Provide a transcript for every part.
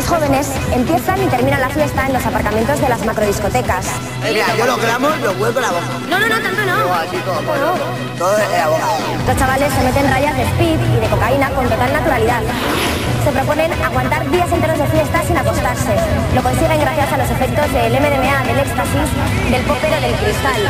Los jóvenes empiezan y terminan la fiesta en los aparcamientos de las macrodiscotecas. Mira, yo los gramos los vuelco a la boca. No, tanto no. No, así todo, no. Todo es la boca. Los chavales se meten rayas de speed y de cocaína con total naturalidad. Se proponen aguantar días enteros de fiesta sin acostarse. Lo consiguen gracias a los efectos del MDMA, del éxtasis, del popero, del cristal.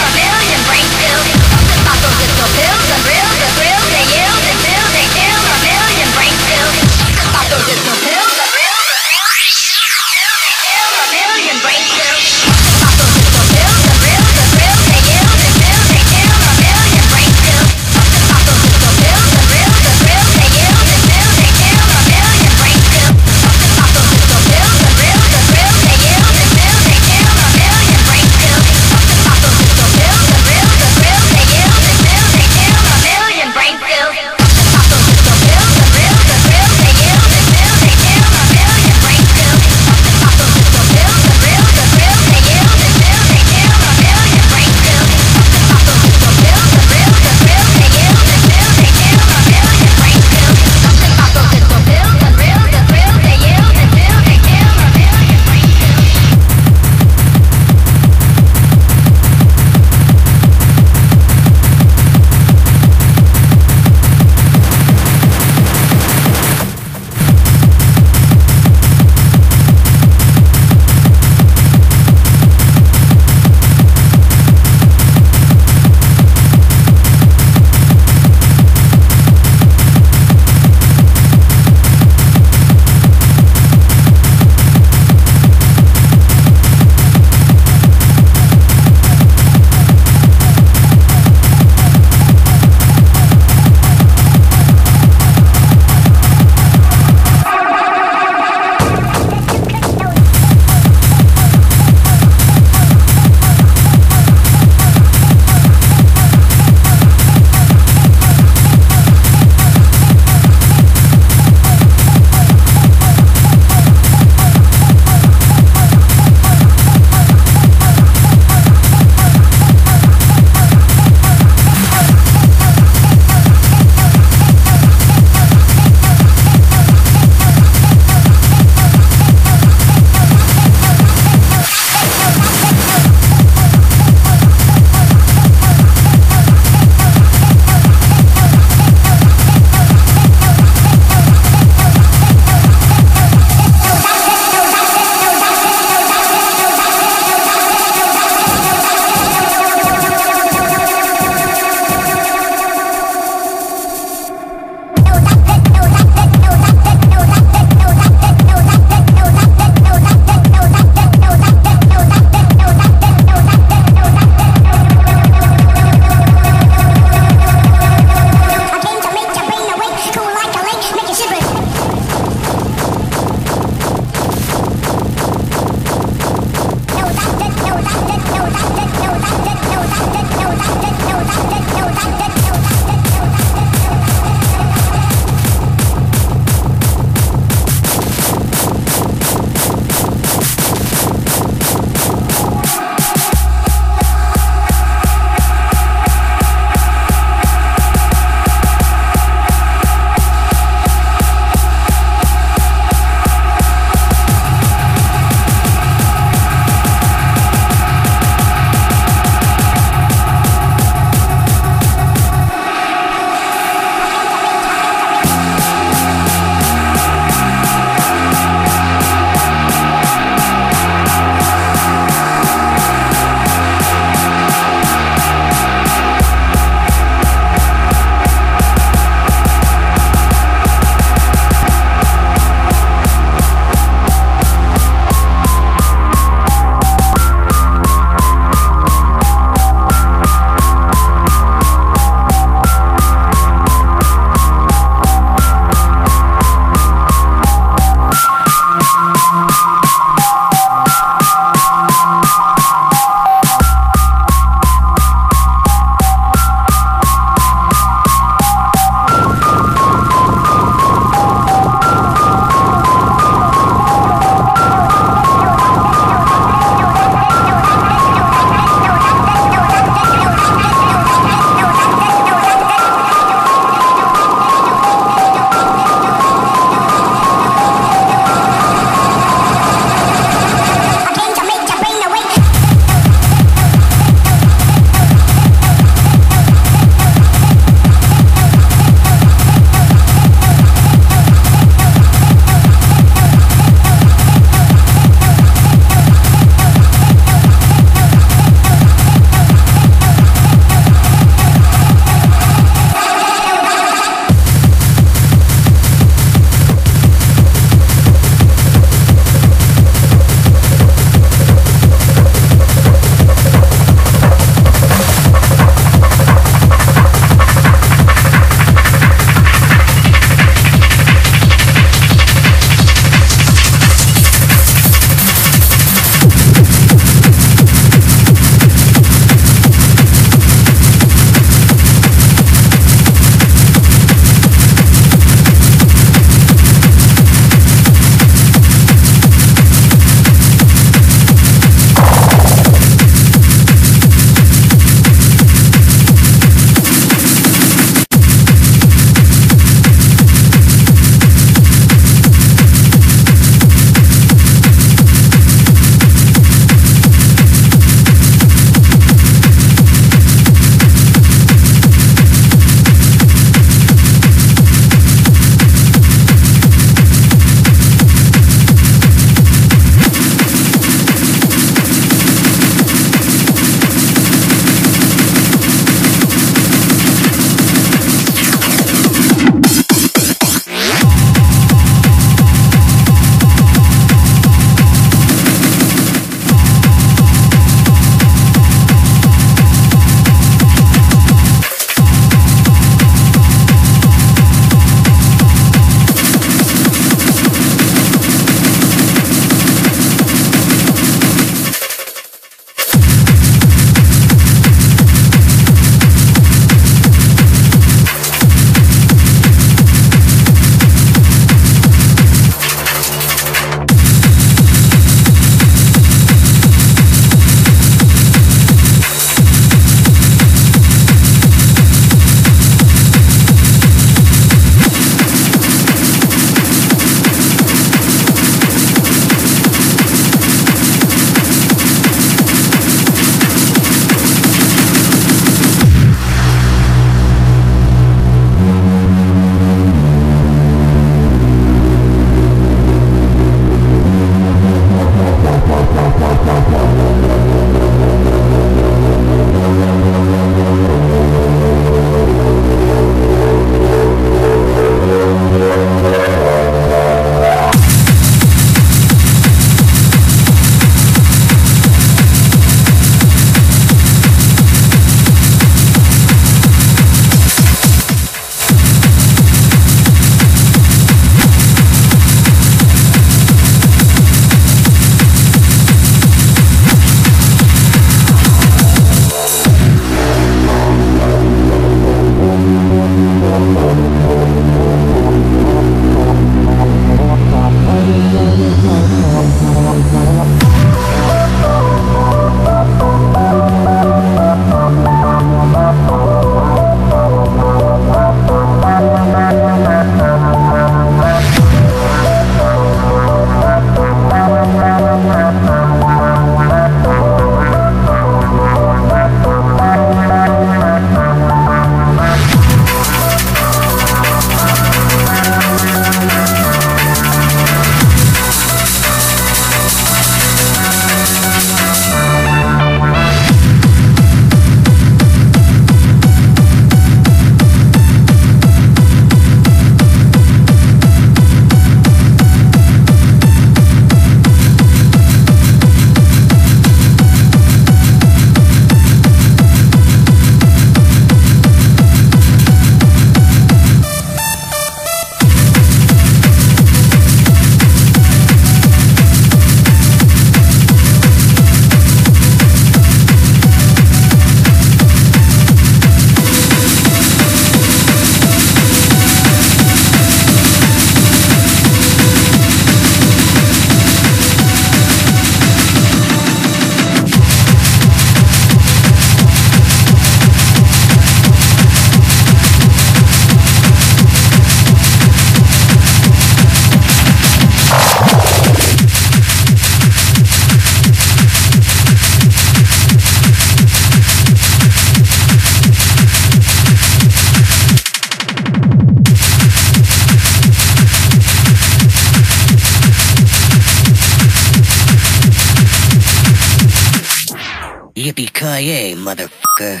Yippee-ki-yay, motherfucker.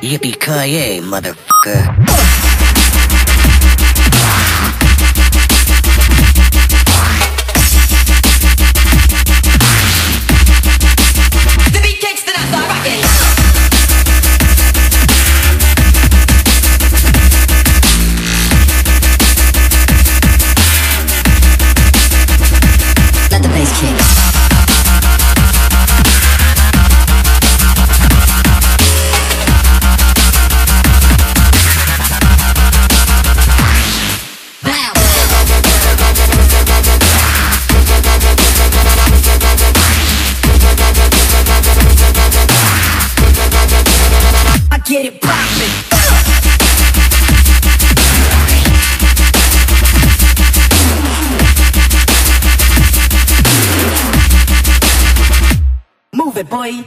Yippee-ki-yay, motherfucker. Get it poppin'. Move it, boy.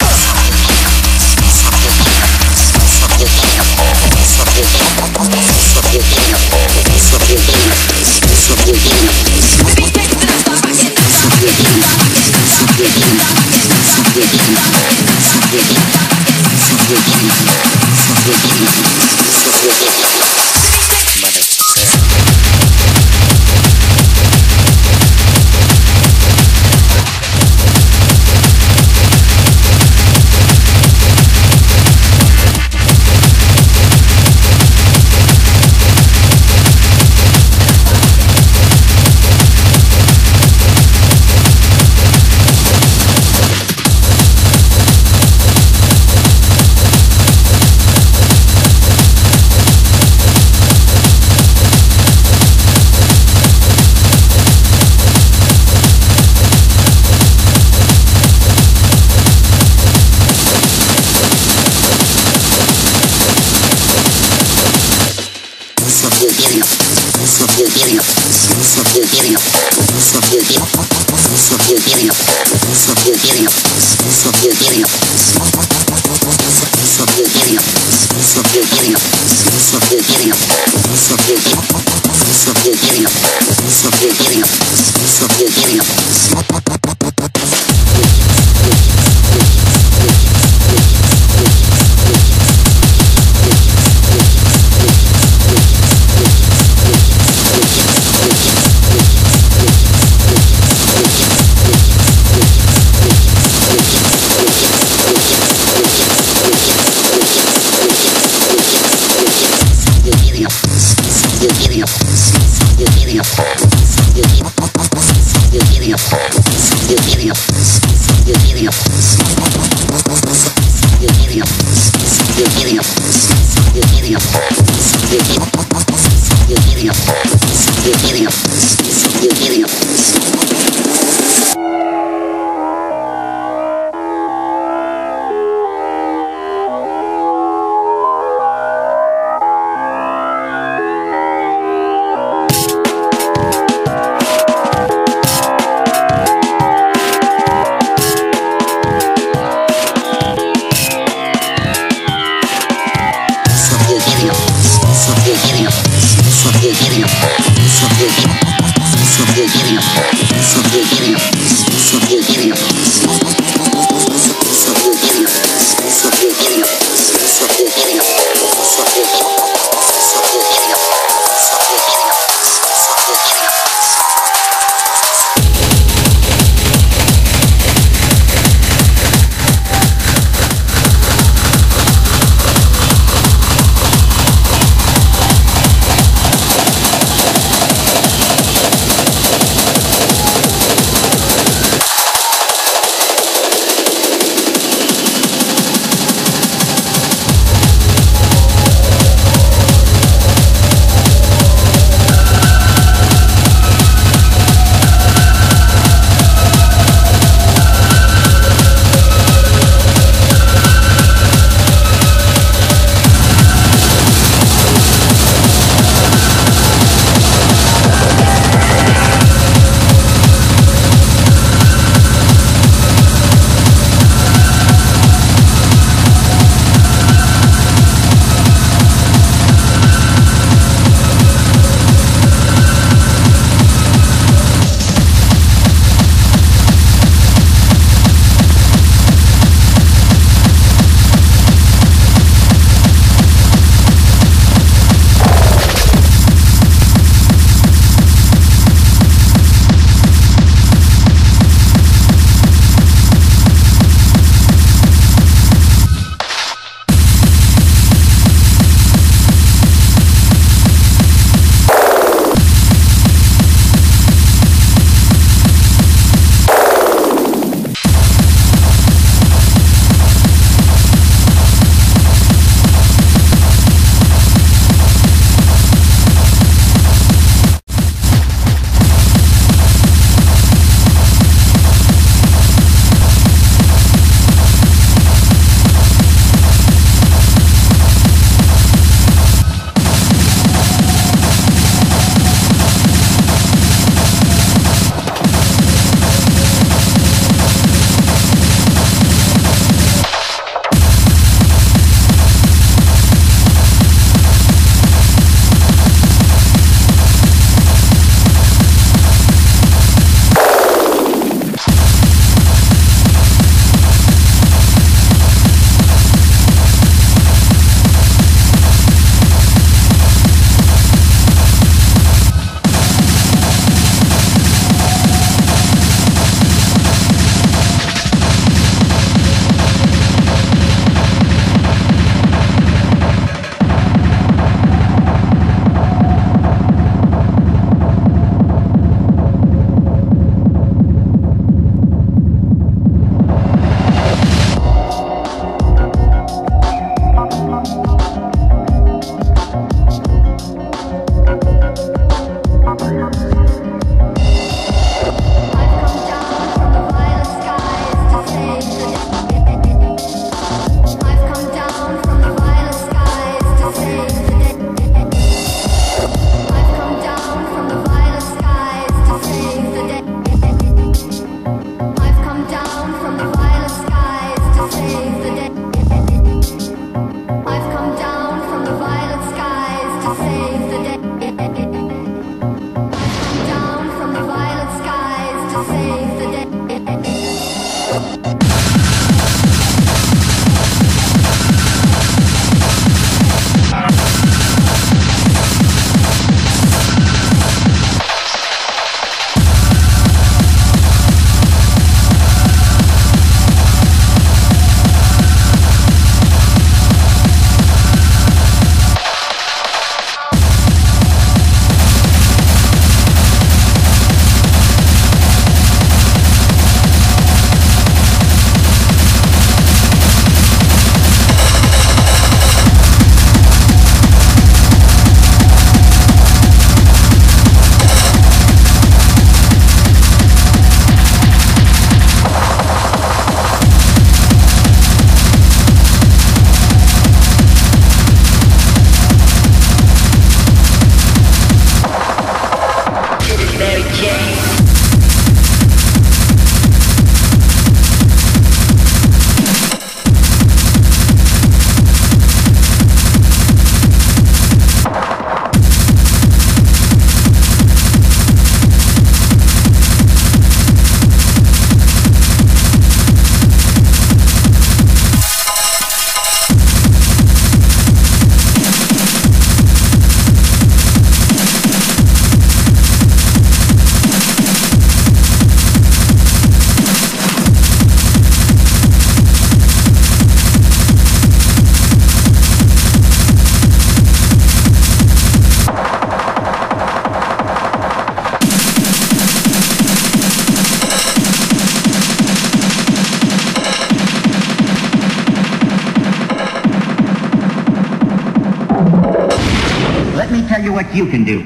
tell you what you can do.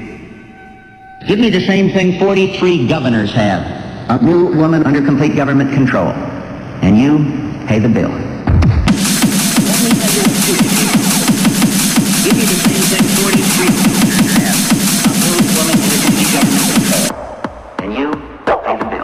Give me the same thing 43 governors have. A new woman under complete government control. And you pay the bill. Let me tell you what you can do. Give me the same thing 43 governors have. A new woman under complete government control. And you pay the bill.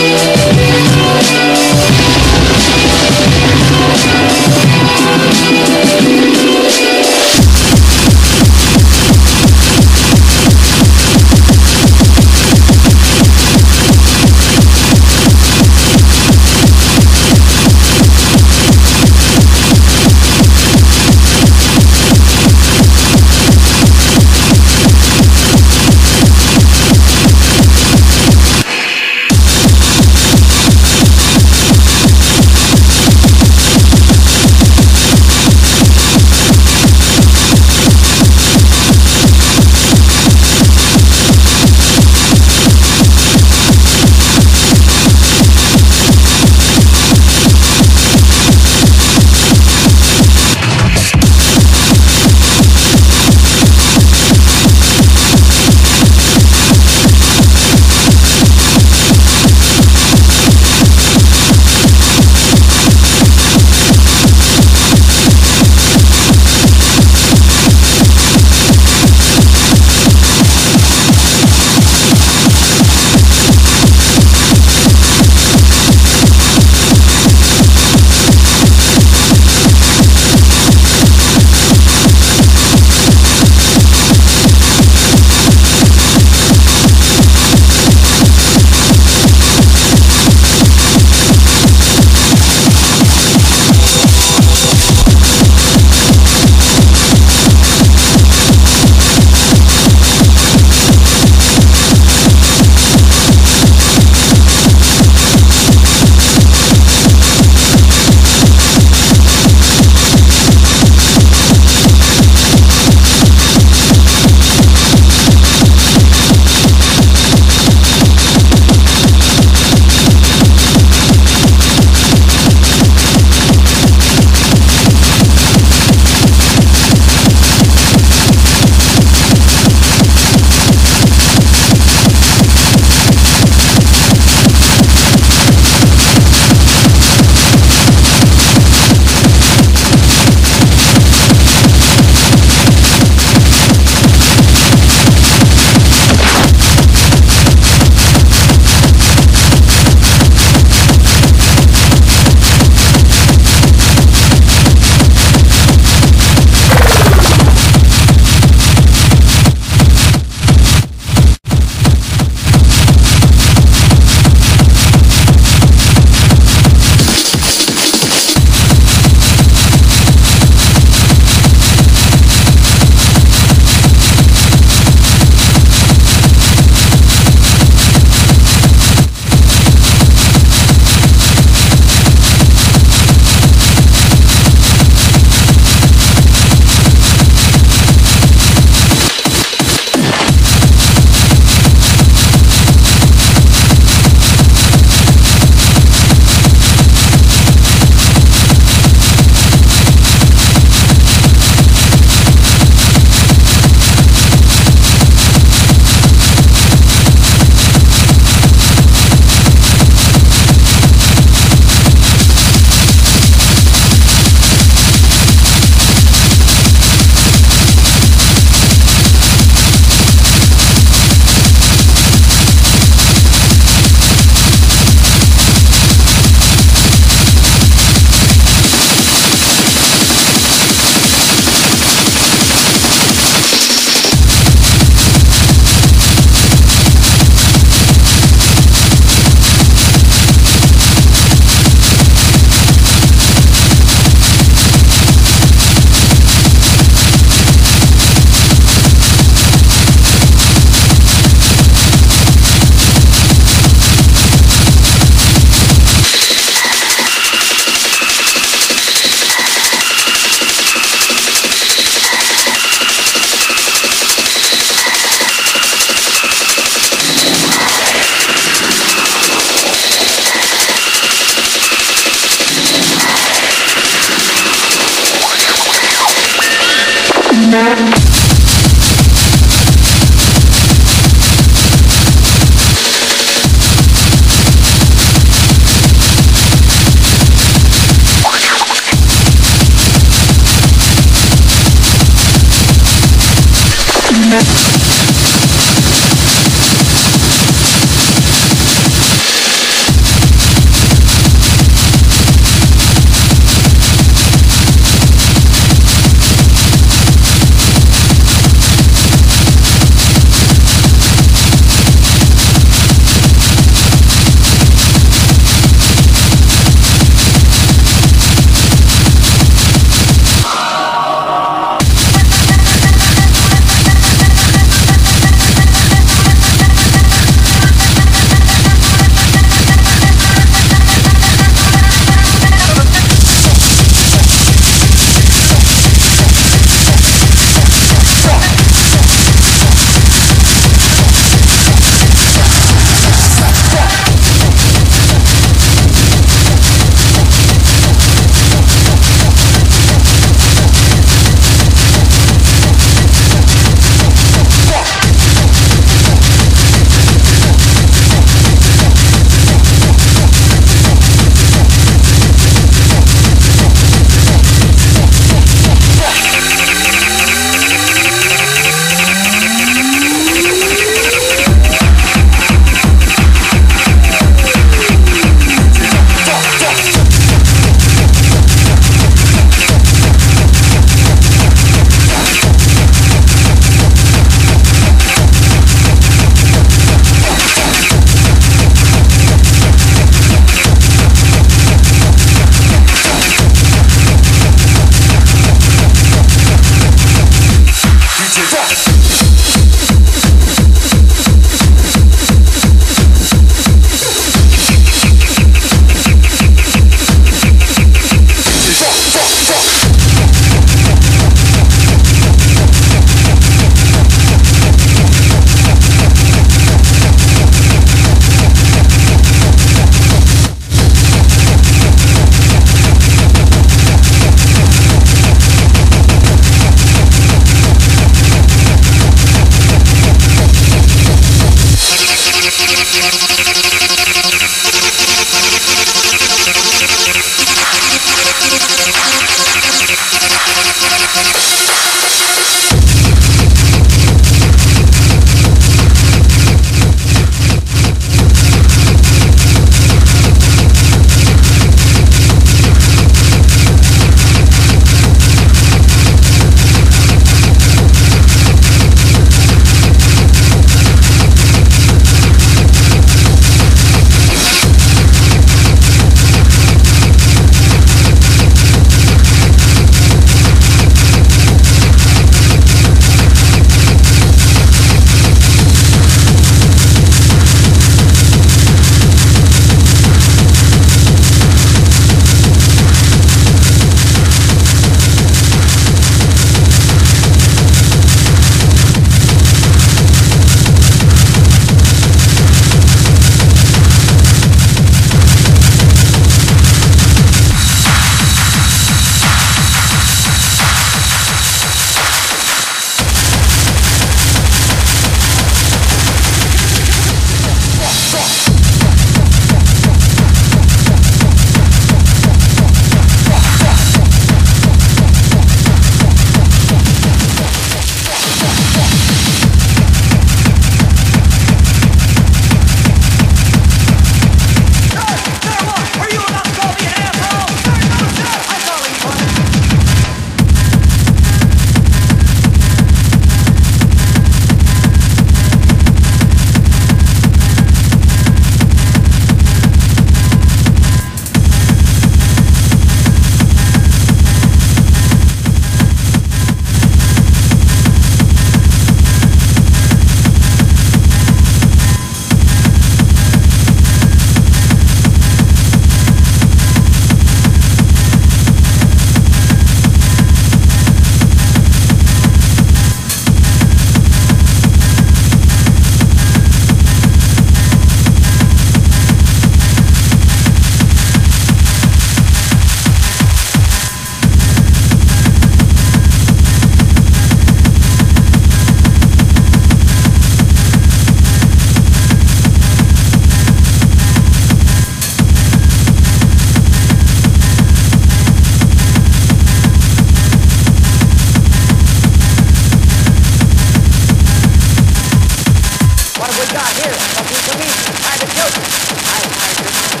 What have we got here? Something to me, private children. I hired your mother.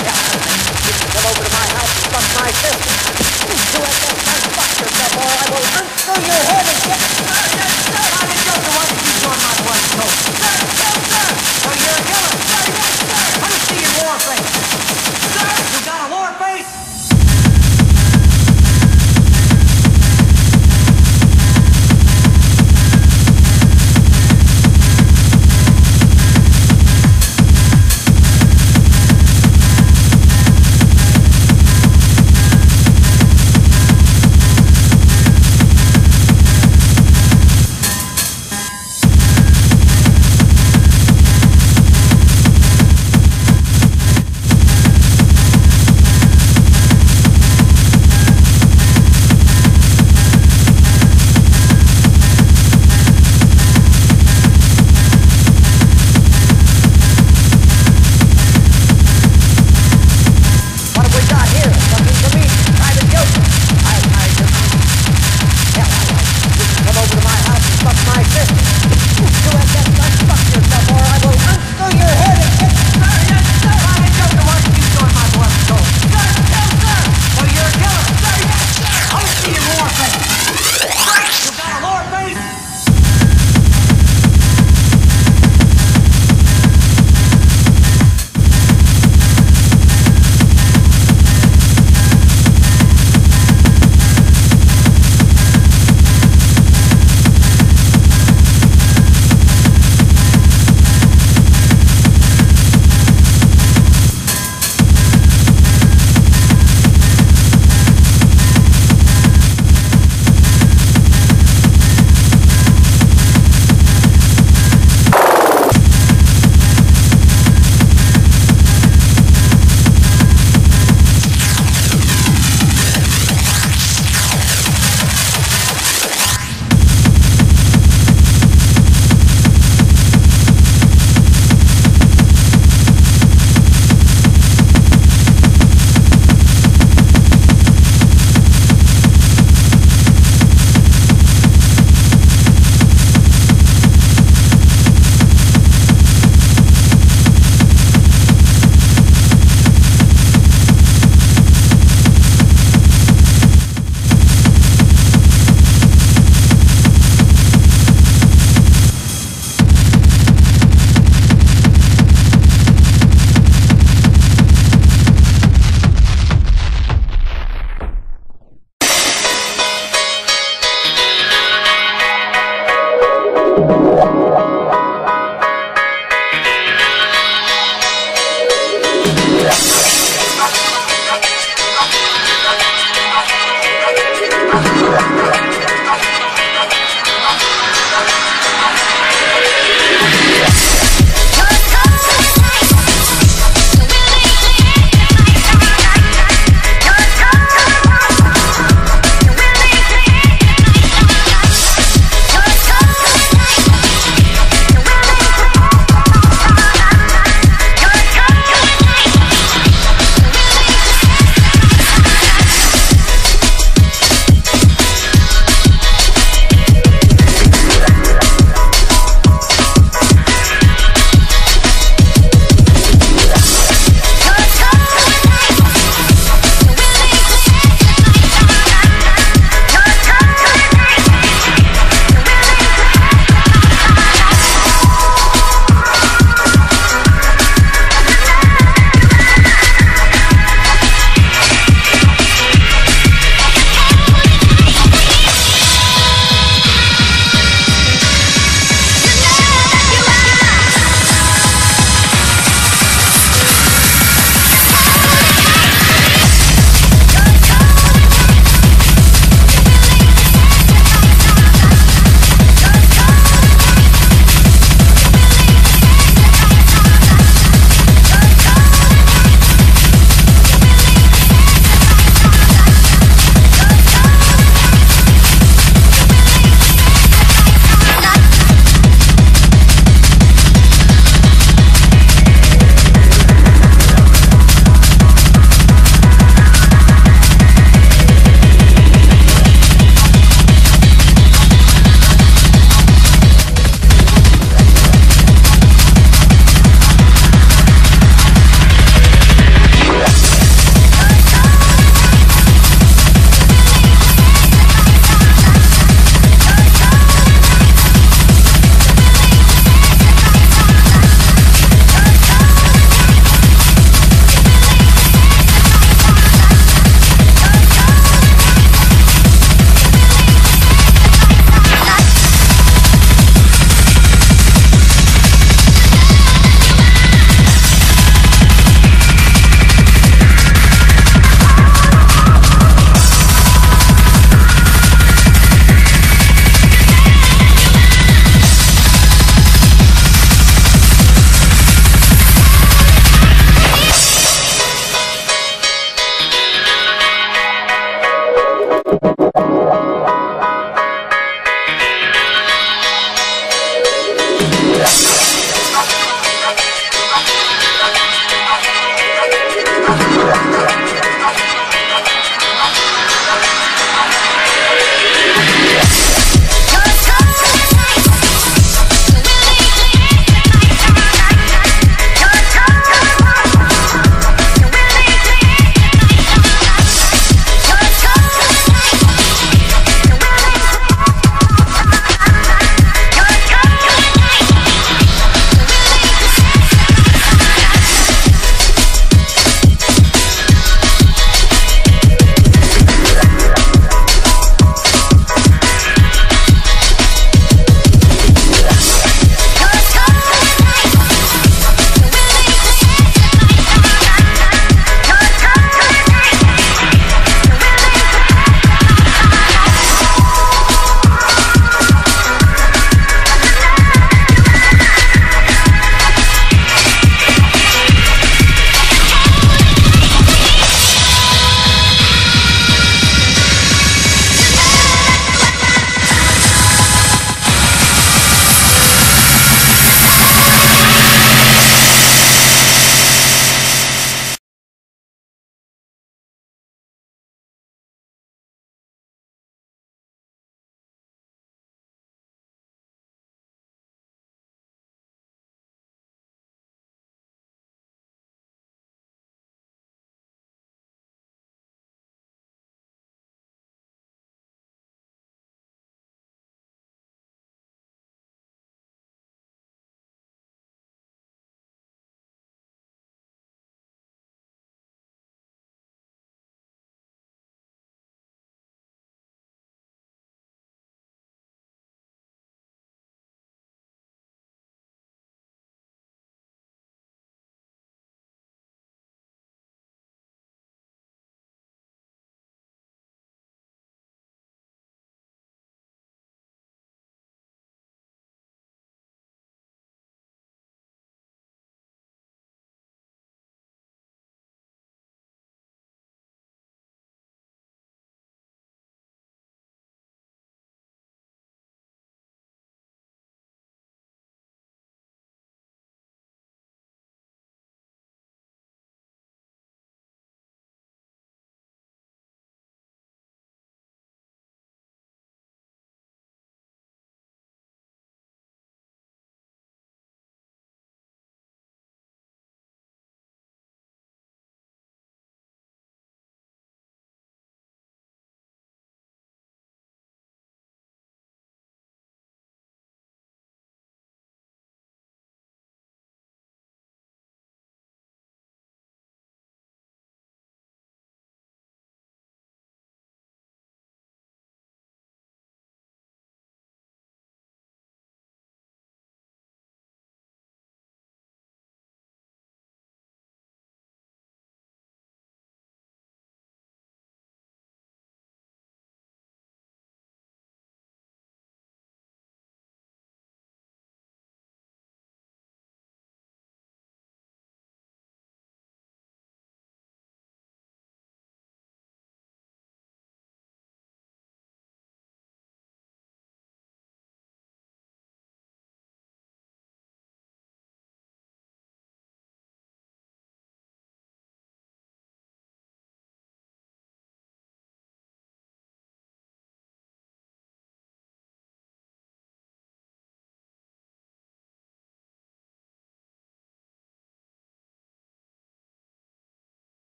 Yeah, you can come over to my house and fuck my sister. You have that kind of fuck yourself, or I will unscrew your head and get... Private children, why did you join my blood coat?